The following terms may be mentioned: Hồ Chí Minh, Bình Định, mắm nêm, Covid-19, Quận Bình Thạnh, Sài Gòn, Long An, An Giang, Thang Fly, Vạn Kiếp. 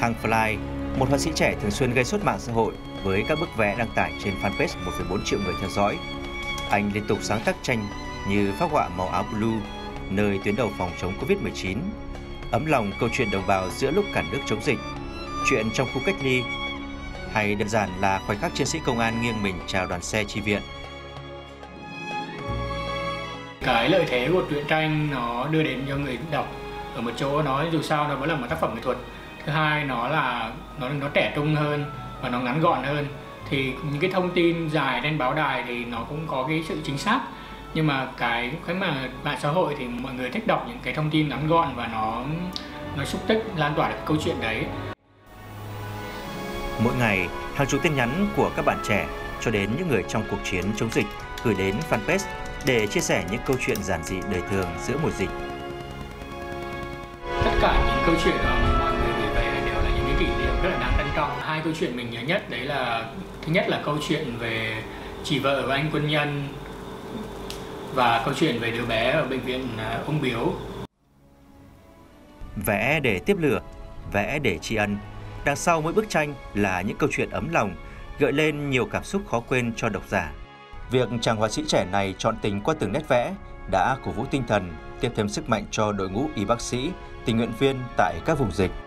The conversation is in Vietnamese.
Thang Fly, một họa sĩ trẻ thường xuyên gây sốt mạng xã hội với các bức vẽ đăng tải trên fanpage 1,4 triệu người theo dõi. Anh liên tục sáng tác tranh như phác họa màu áo blue, nơi tuyến đầu phòng chống Covid-19, ấm lòng câu chuyện đồng bào giữa lúc cả nước chống dịch, chuyện trong khu cách ly, hay đơn giản là khoảnh khắc chiến sĩ công an nghiêng mình chào đoàn xe chi viện. Cái lợi thế của truyện tranh nó đưa đến cho người đọc ở một chỗ, nó dù sao nó vẫn là một tác phẩm nghệ thuật. Thứ hai, nó trẻ trung hơn và nó ngắn gọn hơn. Thì những cái thông tin dài trên báo đài thì nó cũng có cái sự chính xác, nhưng mà cái mà mạng xã hội thì mọi người thích đọc những cái thông tin ngắn gọn và nó xúc tích lan tỏa được câu chuyện đấy. Mỗi ngày, hàng chục tin nhắn của các bạn trẻ cho đến những người trong cuộc chiến chống dịch gửi đến fanpage để chia sẻ những câu chuyện giản dị đời thường giữa mùa dịch. Tất cả những câu chuyện mọi người gửi về đều là những cái kỷ niệm rất là đáng trân trọng. Hai câu chuyện mình nhớ nhất đấy là, thứ nhất là câu chuyện về chị vợ và anh quân nhân, và câu chuyện về đứa bé ở bệnh viện ung bướu. Vẽ để tiếp lửa, vẽ để tri ân. Đằng sau mỗi bức tranh là những câu chuyện ấm lòng, gợi lên nhiều cảm xúc khó quên cho độc giả. Việc chàng họa sĩ trẻ này chọn tình qua từng nét vẽ đã cổ vũ tinh thần, tiếp thêm sức mạnh cho đội ngũ y bác sĩ, tình nguyện viên tại các vùng dịch.